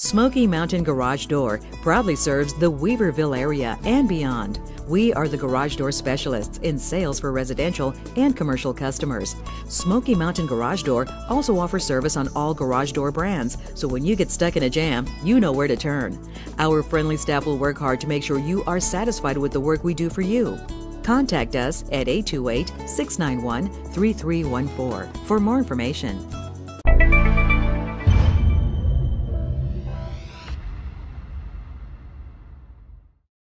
Smokey Mountain Garage Door proudly serves the Weaverville area and beyond. We are the garage door specialists in sales for residential and commercial customers. Smokey Mountain Garage Door also offers service on all garage door brands, so when you get stuck in a jam, you know where to turn. Our friendly staff will work hard to make sure you are satisfied with the work we do for you. Contact us at 828-691-3314 for more information.